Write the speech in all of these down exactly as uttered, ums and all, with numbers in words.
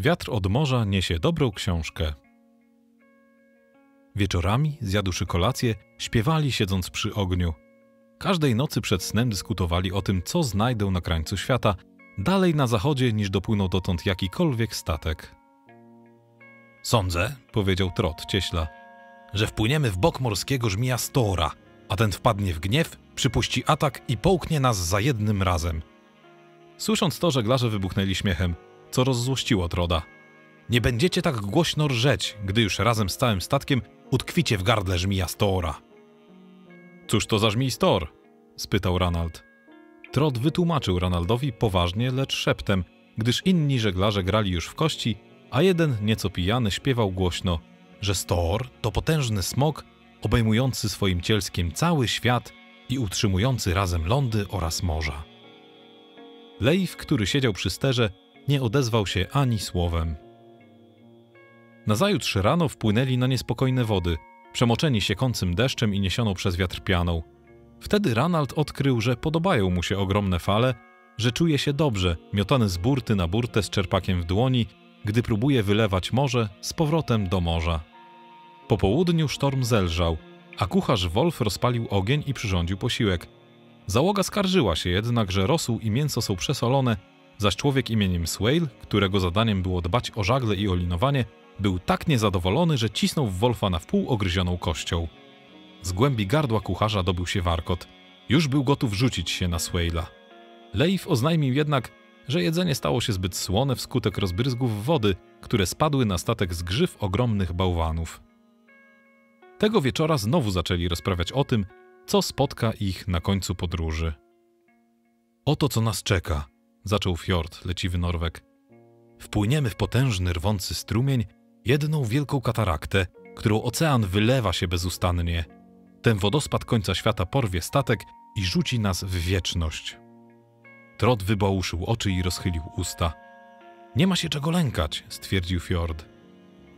Wiatr od morza niesie dobrą książkę. Wieczorami, zjadłszy kolację, śpiewali siedząc przy ogniu. Każdej nocy przed snem dyskutowali o tym, co znajdą na krańcu świata, dalej na zachodzie niż dopłynął dotąd jakikolwiek statek. Sądzę, powiedział Trot cieśla, że wpłyniemy w bok morskiego żmija Stora, a ten wpadnie w gniew, przypuści atak i połknie nas za jednym razem. Słysząc to, żeglarze wybuchnęli śmiechem, co rozzłościło Troda. Nie będziecie tak głośno rżeć, gdy już razem z całym statkiem utkwicie w gardle żmija Stora. Cóż to za żmij Stor? spytał Ranald. Trot wytłumaczył Ranaldowi poważnie, lecz szeptem, gdyż inni żeglarze grali już w kości, a jeden nieco pijany śpiewał głośno, że Stor to potężny smok obejmujący swoim cielskiem cały świat i utrzymujący razem lądy oraz morza. Leif, który siedział przy sterze, nie odezwał się ani słowem. Nazajutrz rano wpłynęli na niespokojne wody, przemoczeni siekącym deszczem i niesioną przez wiatr pianą. Wtedy Ranald odkrył, że podobają mu się ogromne fale, że czuje się dobrze, miotany z burty na burtę z czerpakiem w dłoni, gdy próbuje wylewać morze z powrotem do morza. Po południu sztorm zelżał, a kucharz Wolf rozpalił ogień i przyrządził posiłek. Załoga skarżyła się jednak, że rosół i mięso są przesolone, zaś człowiek imieniem Swale, którego zadaniem było dbać o żagle i olinowanie, był tak niezadowolony, że cisnął w Wolfa na wpół ogryzioną kością. Z głębi gardła kucharza dobył się warkot. Już był gotów rzucić się na Swale'a. Leif oznajmił jednak, że jedzenie stało się zbyt słone wskutek rozbryzgów wody, które spadły na statek z grzyw ogromnych bałwanów. Tego wieczora znowu zaczęli rozprawiać o tym, co spotka ich na końcu podróży. Oto co nas czeka, zaczął Fjord, leciwy Norwek. Wpłyniemy w potężny, rwący strumień, jedną wielką kataraktę, którą ocean wylewa się bezustannie. Ten wodospad końca świata porwie statek i rzuci nas w wieczność. Trot wybałuszył oczy i rozchylił usta. Nie ma się czego lękać, stwierdził Fjord.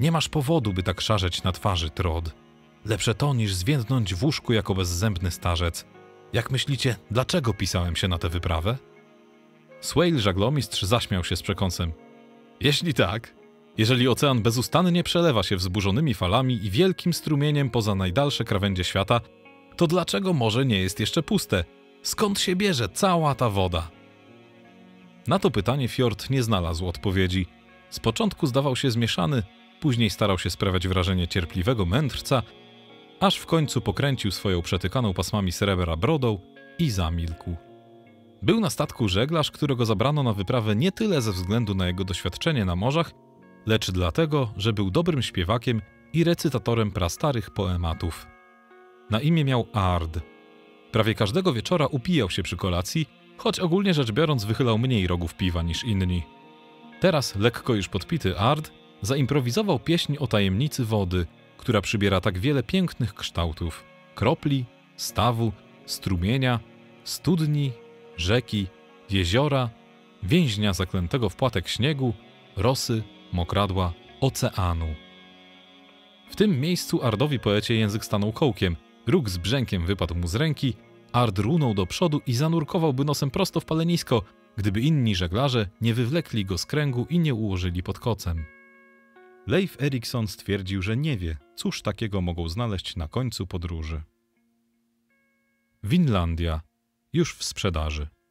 Nie masz powodu, by tak szarzeć na twarzy, Trot. Lepsze to, niż zwiędnąć w łóżku jako bezzębny starzec. Jak myślicie, dlaczego pisałem się na tę wyprawę? Swale żaglomistrz zaśmiał się z przekąsem. Jeśli tak, jeżeli ocean bezustannie przelewa się wzburzonymi falami i wielkim strumieniem poza najdalsze krawędzie świata, to dlaczego morze nie jest jeszcze puste? Skąd się bierze cała ta woda? Na to pytanie Fjord nie znalazł odpowiedzi. Z początku zdawał się zmieszany, później starał się sprawiać wrażenie cierpliwego mędrca, aż w końcu pokręcił swoją przetykaną pasmami srebra brodą i zamilkł. Był na statku żeglarz, którego zabrano na wyprawę nie tyle ze względu na jego doświadczenie na morzach, lecz dlatego, że był dobrym śpiewakiem i recytatorem prastarych poematów. Na imię miał Ard. Prawie każdego wieczora upijał się przy kolacji, choć ogólnie rzecz biorąc wychylał mniej rogów piwa niż inni. Teraz, lekko już podpity, Ard zaimprowizował pieśń o tajemnicy wody, która przybiera tak wiele pięknych kształtów – kropli, stawu, strumienia, studni, rzeki, jeziora, więźnia zaklętego w płatek śniegu, rosy, mokradła, oceanu. W tym miejscu Ardowi poecie język stanął kołkiem, róg z brzękiem wypadł mu z ręki, Ard runął do przodu i zanurkowałby nosem prosto w palenisko, gdyby inni żeglarze nie wywlekli go z kręgu i nie ułożyli pod kocem. Leif Eriksson stwierdził, że nie wie, cóż takiego mogą znaleźć na końcu podróży. Winlandia. Już w sprzedaży.